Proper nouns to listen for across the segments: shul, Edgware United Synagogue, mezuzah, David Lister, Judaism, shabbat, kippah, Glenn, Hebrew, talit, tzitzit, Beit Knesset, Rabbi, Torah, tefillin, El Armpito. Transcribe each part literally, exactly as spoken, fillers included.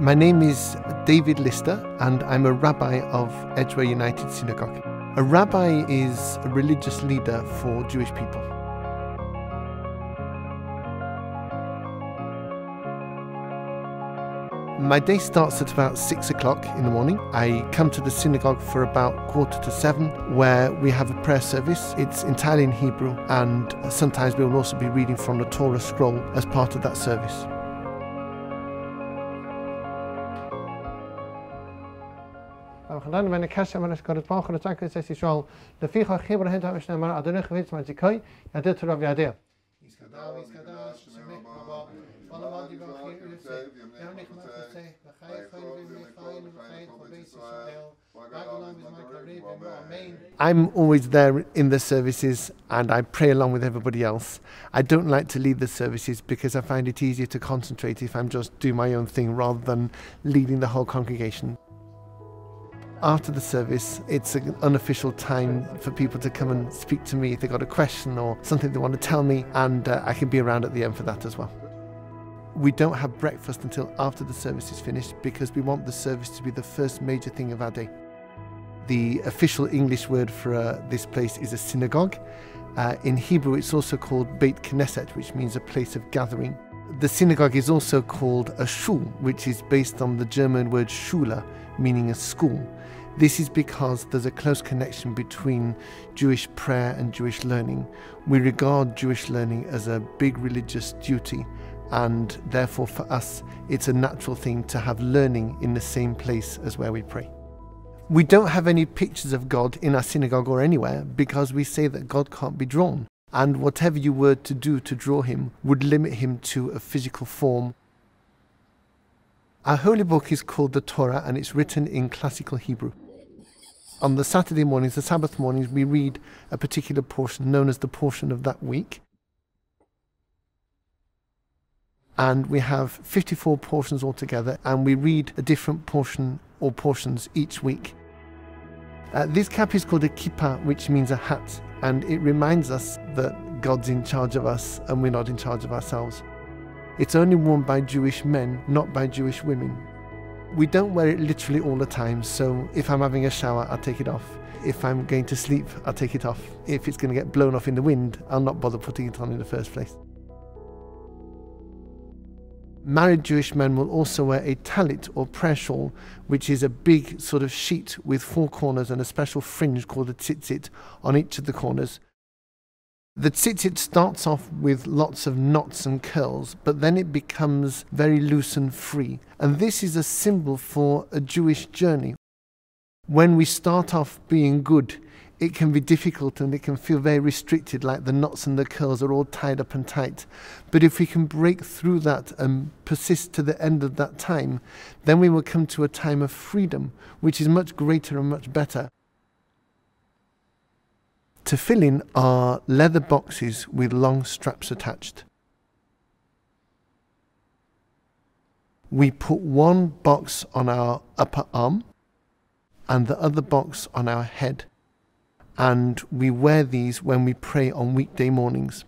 My name is David Lister, and I'm a rabbi of Edgware United Synagogue. A rabbi is a religious leader for Jewish people. My day starts at about six o'clock in the morning. I come to the synagogue for about quarter to seven, where we have a prayer service. It's entirely in Hebrew, and sometimes we will also be reading from the Torah scroll as part of that service. I'm always there in the services, and I pray along with everybody else. I don't like to lead the services because I find it easier to concentrate if I'm just doing my own thing rather than leading the whole congregation. After the service, it's an unofficial time for people to come and speak to me if they've got a question or something they want to tell me, and uh, I can be around at the end for that as well. We don't have breakfast until after the service is finished because we want the service to be the first major thing of our day. The official English word for uh, this place is a synagogue. Uh, in Hebrew, it's also called Beit Knesset, which means a place of gathering. The synagogue is also called a shul, which is based on the German word Schule, meaning a school. This is because there's a close connection between Jewish prayer and Jewish learning. We regard Jewish learning as a big religious duty, and therefore for us it's a natural thing to have learning in the same place as where we pray. We don't have any pictures of God in our synagogue or anywhere because we say that God can't be drawn. And whatever you were to do to draw him would limit him to a physical form. Our holy book is called the Torah, and it's written in classical Hebrew. On the Saturday mornings, the Sabbath mornings, we read a particular portion known as the portion of that week. And we have fifty-four portions altogether, and we read a different portion or portions each week. Uh, this cap is called a kippah, which means a hat. And it reminds us that God's in charge of us and we're not in charge of ourselves. It's only worn by Jewish men, not by Jewish women. We don't wear it literally all the time, so if I'm having a shower, I'll take it off. If I'm going to sleep, I'll take it off. If it's going to get blown off in the wind, I'll not bother putting it on in the first place. Married Jewish men will also wear a talit or prayer shawl, which is a big sort of sheet with four corners and a special fringe called a tzitzit on each of the corners. The tzitzit starts off with lots of knots and curls, but then it becomes very loose and free. And this is a symbol for a Jewish journey. When we start off being good, it can be difficult and it can feel very restricted, like the knots and the curls are all tied up and tight. But if we can break through that and persist to the end of that time, then we will come to a time of freedom, which is much greater and much better. Tefillin are leather boxes with long straps attached. We put one box on our upper arm and the other box on our head. And we wear these when we pray on weekday mornings.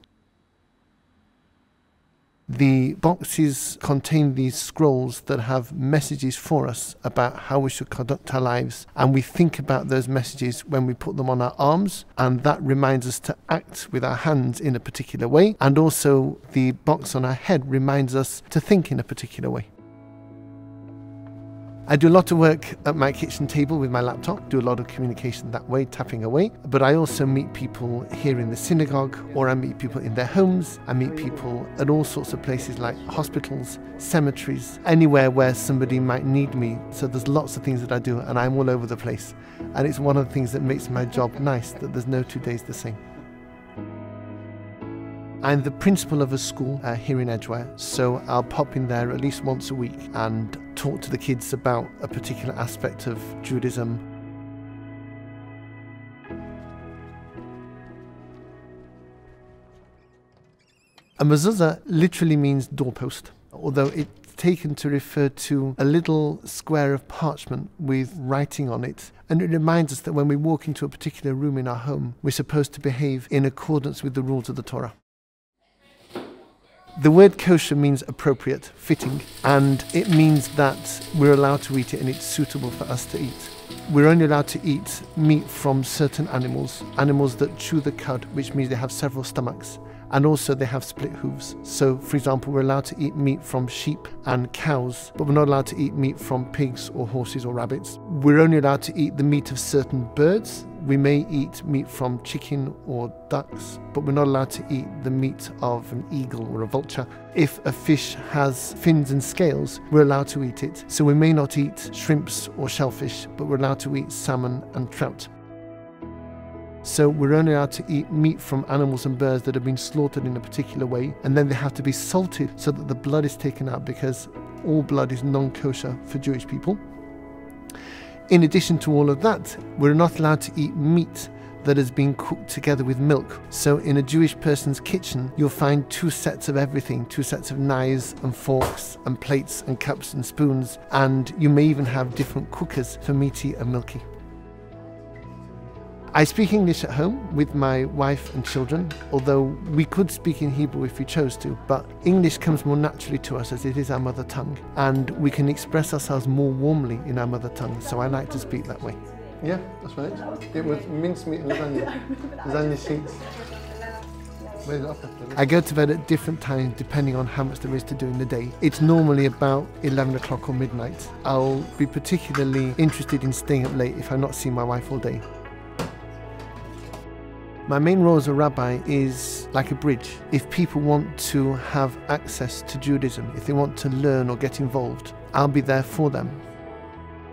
The boxes contain these scrolls that have messages for us about how we should conduct our lives, and we think about those messages when we put them on our arms, and that reminds us to act with our hands in a particular way, and also the box on our head reminds us to think in a particular way. I do a lot of work at my kitchen table with my laptop, do a lot of communication that way, tapping away, but I also meet people here in the synagogue, or I meet people in their homes, I meet people at all sorts of places like hospitals, cemeteries, anywhere where somebody might need me. So there's lots of things that I do, and I'm all over the place. And it's one of the things that makes my job nice, that there's no two days the same. I'm the principal of a school uh, here in Edgware, so I'll pop in there at least once a week and talk to the kids about a particular aspect of Judaism. A mezuzah literally means doorpost, although it's taken to refer to a little square of parchment with writing on it. And it reminds us that when we walk into a particular room in our home, we're supposed to behave in accordance with the rules of the Torah. The word kosher means appropriate, fitting, and it means that we're allowed to eat it and it's suitable for us to eat. We're only allowed to eat meat from certain animals, animals that chew the cud, which means they have several stomachs, and also they have split hooves. So, for example, we're allowed to eat meat from sheep and cows, but we're not allowed to eat meat from pigs or horses or rabbits. We're only allowed to eat the meat of certain birds. We may eat meat from chicken or ducks, but we're not allowed to eat the meat of an eagle or a vulture. If a fish has fins and scales, we're allowed to eat it. So we may not eat shrimps or shellfish, but we're allowed to eat salmon and trout. So we're only allowed to eat meat from animals and birds that have been slaughtered in a particular way, and then they have to be salted so that the blood is taken out, because all blood is non-kosher for Jewish people. In addition to all of that, we're not allowed to eat meat that has been cooked together with milk. So in a Jewish person's kitchen, you'll find two sets of everything, two sets of knives and forks and plates and cups and spoons, and you may even have different cookers for meaty and milky. I speak English at home with my wife and children, although we could speak in Hebrew if we chose to, but English comes more naturally to us as it is our mother tongue, and we can express ourselves more warmly in our mother tongue, so I like to speak that way. Yeah, that's right. It was mincemeat and lasagna. Lasagna sheets. I go to bed at different times depending on how much there is to do in the day. It's normally about eleven o'clock or midnight. I'll be particularly interested in staying up late if I've not seen my wife all day. My main role as a rabbi is like a bridge. If people want to have access to Judaism, if they want to learn or get involved, I'll be there for them.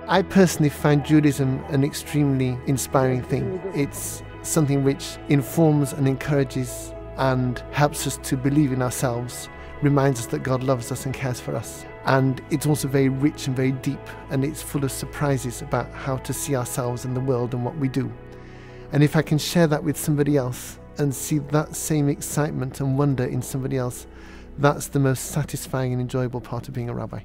I personally find Judaism an extremely inspiring thing. It's something which informs and encourages and helps us to believe in ourselves, reminds us that God loves us and cares for us. And it's also very rich and very deep, and it's full of surprises about how to see ourselves and the world and what we do. And if I can share that with somebody else and see that same excitement and wonder in somebody else, that's the most satisfying and enjoyable part of being a rabbi.